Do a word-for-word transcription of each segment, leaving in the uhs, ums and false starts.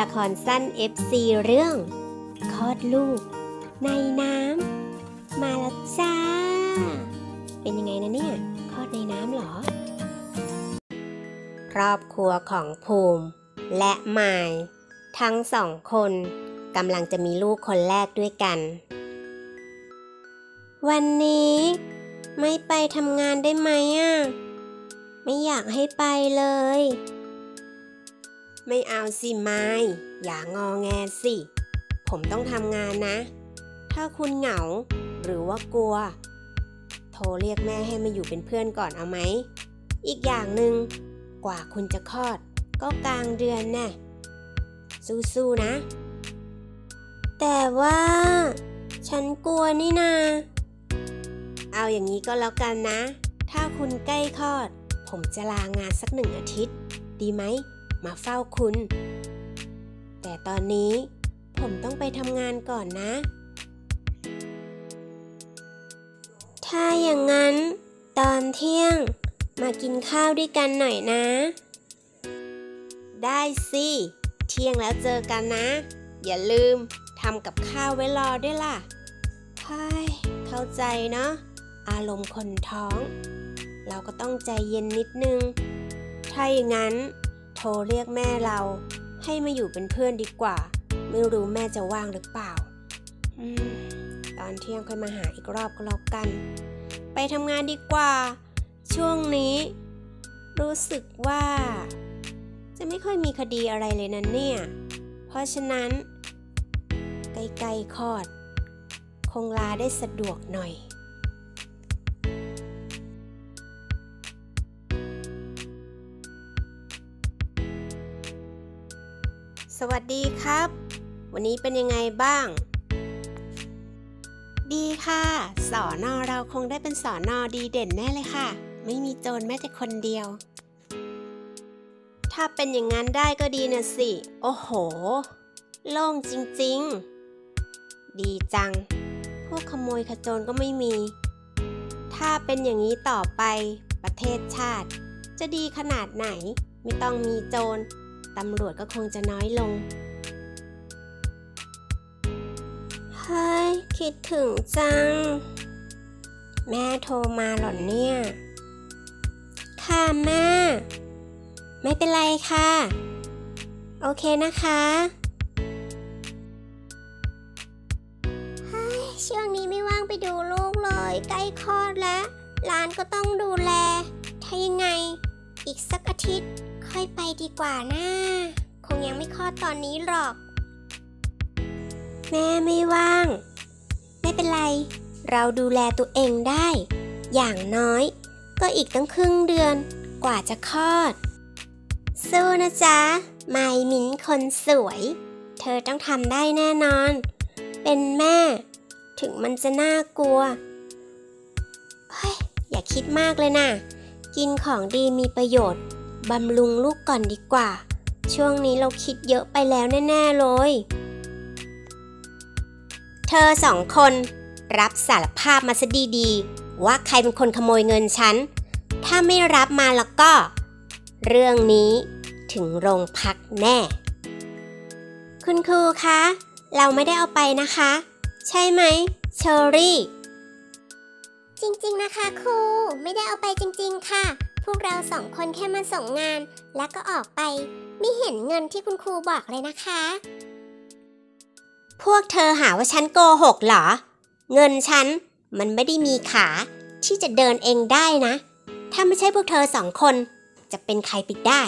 ละครสั้น เอฟ ซี เรื่องคลอดลูกในน้ำมาแล้วจ้าเป็นยังไงนะเนี่ยคลอดในน้ำหรอครอบครัวของภูมิและมายทั้งสองคนกำลังจะมีลูกคนแรกด้วยกันวันนี้ไม่ไปทำงานได้ไหมอ่ะไม่อยากให้ไปเลยไม่เอาสิมายอย่างงอแงสิผมต้องทำงานนะถ้าคุณเหงาหรือว่ากลัวโทรเรียกแม่ให้มาอยู่เป็นเพื่อนก่อนเอาไหมอีกอย่างหนึ่งกว่าคุณจะคลอดก็กลางเดือนน่ะสู้ๆนะแต่ว่าฉันกลัวนี่นาเอาอย่างนี้ก็แล้วกันนะถ้าคุณใกล้คลอดผมจะลางานสักหนึ่งอาทิตย์ดีไหมมาเฝ้าคุณแต่ตอนนี้ผมต้องไปทำงานก่อนนะถ้าอย่างนั้นตอนเที่ยงมากินข้าวด้วยกันหน่อยนะได้สิเที่ยงแล้วเจอกันนะอย่าลืมทำกับข้าวไว้รอด้วยล่ะใช่เข้าใจเนาะอารมณ์คนท้องเราก็ต้องใจเย็นนิดนึงถ้าอย่างนั้นโทรเรียกแม่เราให้มาอยู่เป็นเพื่อนดีกว่าไม่รู้แม่จะว่างหรือเปล่าอืมตอนเที่ยงค่อยมาหาอีกรอบก็แล้วกันไปทำงานดีกว่าช่วงนี้รู้สึกว่าจะไม่ค่อยมีคดีอะไรเลยนะเนี่ยเพราะฉะนั้นใกล้ๆคลอดคงลาได้สะดวกหน่อยสวัสดีครับวันนี้เป็นยังไงบ้างดีค่ะสอนอเราคงได้เป็นสอนอดีเด่นแน่เลยค่ะไม่มีโจรแม้แต่คนเดียวถ้าเป็นอย่างนั้นได้ก็ดีนะสิโอ้โหโล่งจริงๆดีจังพวกขโมยขโจรก็ไม่มีถ้าเป็นอย่างนี้ต่อไปประเทศชาติจะดีขนาดไหนไม่ต้องมีโจรตำรวจก็คงจะน้อยลงเฮ้ยคิดถึงจังแม่โทรมาหรอเนี่ยค่ะแม่ไม่เป็นไรค่ะโอเคนะคะเฮ้ยช่วงนี้ไม่ว่างไปดูลูกเลยใกล้คลอดแล้วร้านก็ต้องดูแลถ้ายังไงอีกสักอาทิตย์ค่อยไปดีกว่านะคงยังไม่คลอดตอนนี้หรอกแม่ไม่ว่างไม่เป็นไรเราดูแลตัวเองได้อย่างน้อยก็อีกตั้งครึ่งเดือนกว่าจะคลอดสู้นะจ๊ะมายมิ้นคนสวยเธอต้องทำได้แน่นอนเป็นแม่ถึงมันจะน่ากลัวเฮ้ยอย่าคิดมากเลยนะกินของดีมีประโยชน์บำรุงลูกก่อนดีกว่าช่วงนี้เราคิดเยอะไปแล้วแน่ๆเลยเธอสองคนรับสารภาพมาซะดีๆว่าใครเป็นคนขโมยเงินฉันถ้าไม่รับมาแล้วก็เรื่องนี้ถึงโรงพักแน่คุณครูคะเราไม่ได้เอาไปนะคะใช่ไหมเชอรี่จริงๆนะคะครูไม่ได้เอาไปจริงๆค่ะพวกเราสองคนแค่มาส่งงานแล้วก็ออกไปไม่เห็นเงินที่คุณครูบอกเลยนะคะพวกเธอหาว่าฉันโกหกเหรอเงินฉันมันไม่ได้มีขาที่จะเดินเองได้นะถ้าไม่ใช่พวกเธอสองคนจะเป็นใครไปได้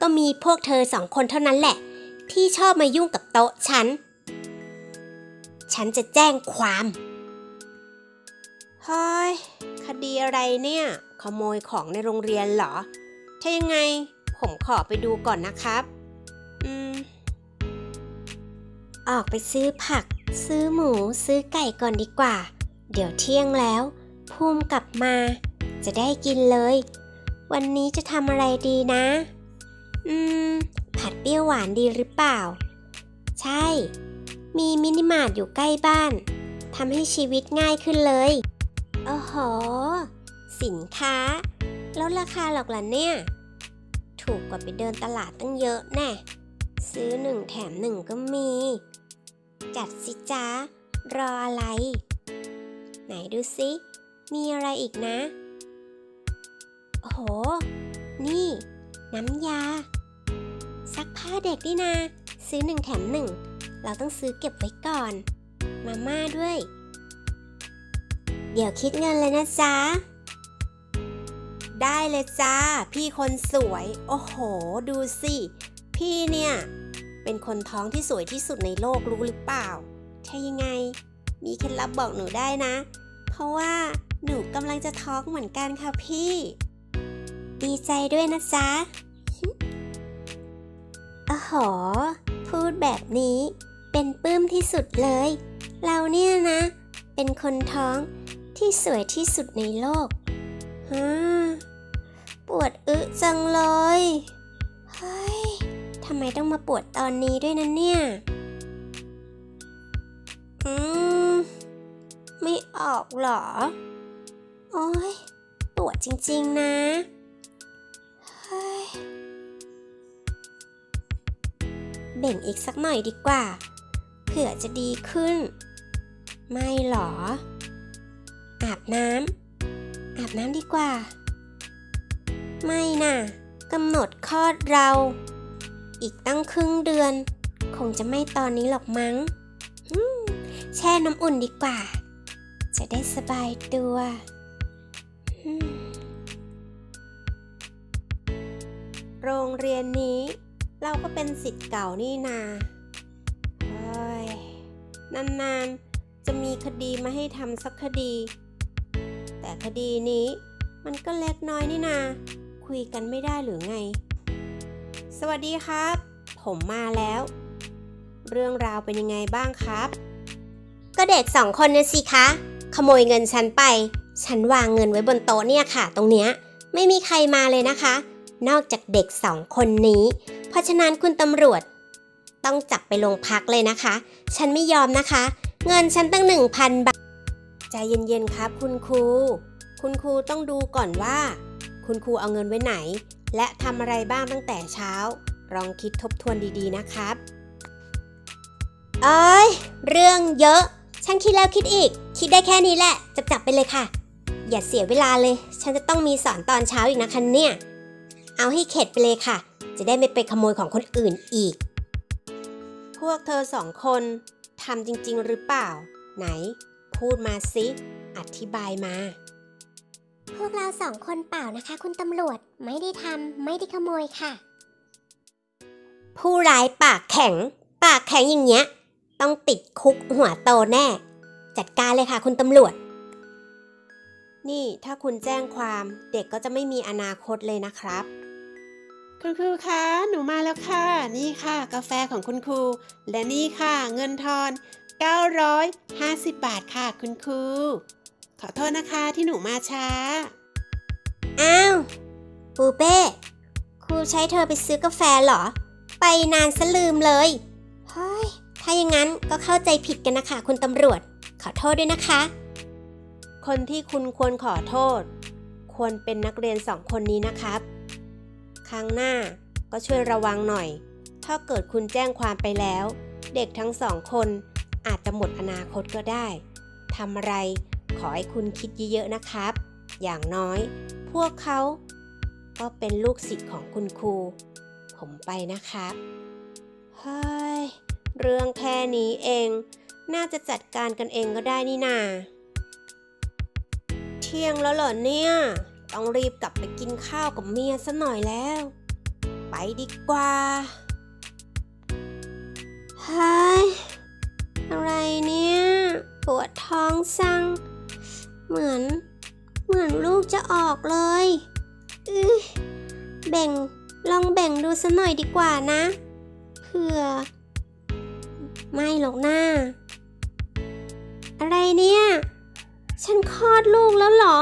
ก็มีพวกเธอสองคนเท่านั้นแหละที่ชอบมายุ่งกับโต๊ะฉันฉันจะแจ้งความเฮ้ยคดีอะไรเนี่ยขโมยของในโรงเรียนเหรอถ้ายังไงผมขอไปดูก่อนนะครับอืมออกไปซื้อผักซื้อหมูซื้อไก่ก่อนดีกว่าเดี๋ยวเที่ยงแล้วภูมิกลับมาจะได้กินเลยวันนี้จะทำอะไรดีนะอืมผัดเปรี้ยวหวานดีหรือเปล่าใช่มีมินิมาร์ทอยู่ใกล้บ้านทำให้ชีวิตง่ายขึ้นเลยโอ้โหสินค้าลดราคาหรอกล่ะเนี่ยถูกกว่าไปเดินตลาดตั้งเยอะแน่ ซื้อหนึ่งแถมหนึ่งก็มีจัดสิจ๊ะรออะไรไหนดูสิมีอะไรอีกนะโอ้โหนี่น้ำยาซักผ้าเด็กดินาซื้อหนึ่งแถมหนึ่งเราต้องซื้อเก็บไว้ก่อนมาม่าด้วยเดี๋ยวคิดเงินเลยนะจ๊ะได้เลยจ้าพี่คนสวยโอ้โหดูสิพี่เนี่ยเป็นคนท้องที่สวยที่สุดในโลกรู้หรือเปล่าใช่ยังไงมีเคล็ดลับบอกหนูได้นะเพราะว่าหนูกำลังจะท้องเหมือนกันค่ะพี่ดีใจด้วยนะจ๊ะโอ้โหพูดแบบนี้เป็นปลื้มที่สุดเลยเราเนี่ยนะเป็นคนท้องที่สวยที่สุดในโลกฮ่าปวดอึจังเลยเฮ้ยทำไมต้องมาปวดตอนนี้ด้วยนะเนี่ยอืมไม่ออกหรอโอ้ยปวดจริงๆนะเฮ้ยเบ่งอีกสักหน่อยดีกว่าเผื่อจะดีขึ้นไม่หรออาบน้ำอาบน้ำดีกว่าไม่น่ะกำหนดคลอดเราอีกตั้งครึ่งเดือนคงจะไม่ตอนนี้หรอกมั้งแช่น้ำอุ่นดีกว่าจะได้สบายตัวโรงเรียนนี้เราก็เป็นศิษย์เก่านี่นาเฮ้ยนานๆจะมีคดีมาให้ทำสักคดีแต่คดีนี้มันก็เล็กน้อยนี่นาคุยกันไม่ได้หรือไงสวัสดีครับผมมาแล้วเรื่องราวเป็นยังไงบ้างครับก็เด็กสองคนน่ะสิคะขโมยเงินฉันไปฉันวางเงินไว้บนโต๊ะเนี่ยค่ะตรงเนี้ยไม่มีใครมาเลยนะคะนอกจากเด็กสองคนนี้เพราะฉะนั้นคุณตำรวจต้องจับไปโรงพักเลยนะคะฉันไม่ยอมนะคะเงินฉันตั้ง หนึ่งพัน บาทใจเย็นๆครับคุณครูคุณครูต้องดูก่อนว่าคุณครูเอาเงินไว้ไหนและทำอะไรบ้างตั้งแต่เช้าลองคิดทบทวนดีๆนะครับเอ้ยเรื่องเยอะฉันคิดแล้วคิดอีกคิดได้แค่นี้แหละจับจับไปเลยค่ะอย่าเสียเวลาเลยฉันจะต้องมีสอนตอนเช้าอีกนะคะเนี่ยเอาให้เข็ดไปเลยค่ะจะได้ไม่ไปขโมยของคนอื่นอีกพวกเธอสองคนทำจริงๆหรือเปล่าไหนพูดมาสิอธิบายมาพวกเราสองคนเปล่านะคะคุณตำรวจไม่ได้ทำไม่ได้ขโมยค่ะผู้ร้ายปากแข็งปากแข็งอย่างเงี้ยต้องติดคุกหัวโตแน่จัดการเลยค่ะคุณตำรวจนี่ถ้าคุณแจ้งความเด็กก็จะไม่มีอนาคตเลยนะครับคุณครูคะหนูมาแล้วค่ะนี่ค่ะกาแฟของคุณครูและนี่ค่ะเงินทอนเก้าร้อยห้าสิบบาทค่ะคุณครูขอโทษนะคะที่หนูมาช้าอ้าวปูเป้ครูใช้เธอไปซื้อกาแฟเหรอไปนานซะลืมเลยเฮ้ยถ้าอย่างนั้นก็เข้าใจผิดกันนะคะคุณตำรวจขอโทษด้วยนะคะคนที่คุณควรขอโทษควรเป็นนักเรียนสองคนนี้นะครับครั้งหน้าก็ช่วยระวังหน่อยถ้าเกิดคุณแจ้งความไปแล้วเด็กทั้งสองคนอาจจะหมดอนาคตก็ได้ทำอะไรขอให้คุณคิดเยอะๆนะครับอย่างน้อยพวกเขาก็เป็นลูกศิษย์ของคุณครูผมไปนะครับเฮ้ยเรื่องแค่นี้เองน่าจะจัดการกันเองก็ได้นี่นาเที่ยงแล้วเหรอเนี่ยต้องรีบกลับไปกินข้าวกับเมียซะหน่อยแล้วไปดีกว่าเฮ้ยอะไรเนี่ยปวดท้องซังเหมือนเหมือนลูกจะออกเลยอือแบ่งลองแบ่งดูซะหน่อยดีกว่านะเผื่อไม่หรอกหน้าอะไรเนี่ยฉันคลอดลูกแล้วเหรอ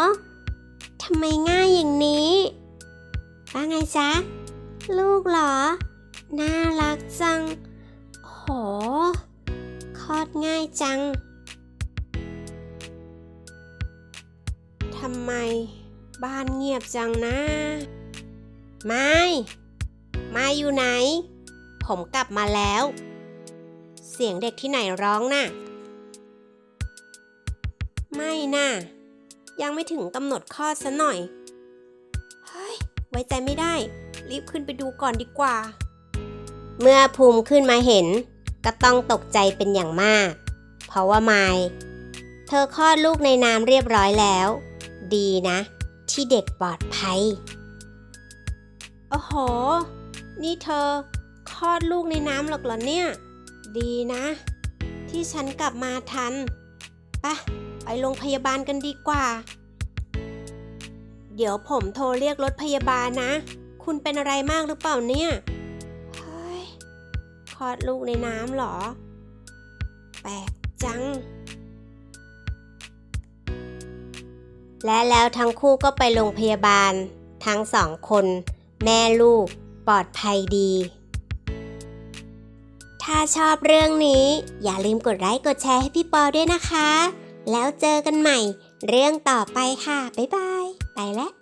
ทำไมง่ายอย่างนี้ว่าไงจ๊ะลูกเหรอน่ารักจังโหคลอดง่ายจังทำไมบ้านเงียบจังนะไม่ไม่อยู่ไหนผ ผมกลับมาแล้วเสียงเด็กที่ไหนร้องน่ะไม่น่ะยังไม่ถึงกำหนดคลอดซะหน่อยเฮ้ยไว้ใจไม่ได้รีบขึ้นไปดูก่อนดีกว่าเมื่อภูมิขึ้นมาเห็นก็ต้องตกใจเป็นอย่างมากเพราะว่าไมค์เธอคลอดลูกในน้ำเรียบร้อยแล้วดีนะที่เด็กปลอดภัยโอ้โหนี่เธอคลอดลูกในน้ำหรอกเหรอเนี่ยดีนะที่ฉันกลับมาทันไปไปโรงพยาบาลกันดีกว่าเดี๋ยวผมโทรเรียกรถพยาบาลนะคุณเป็นอะไรมากหรือเปล่าเนี่ยเฮ้ยคลอดลูกในน้ำหรอแปลกจังและแล้วทั้งคู่ก็ไปโรงพยาบาลทั้งสองคนแม่ลูกปลอดภัยดีถ้าชอบเรื่องนี้อย่าลืมกดไลค์กดแชร์ให้พี่ปอด้วยนะคะแล้วเจอกันใหม่เรื่องต่อไปค่ะบ๊ายบายไปแล้ว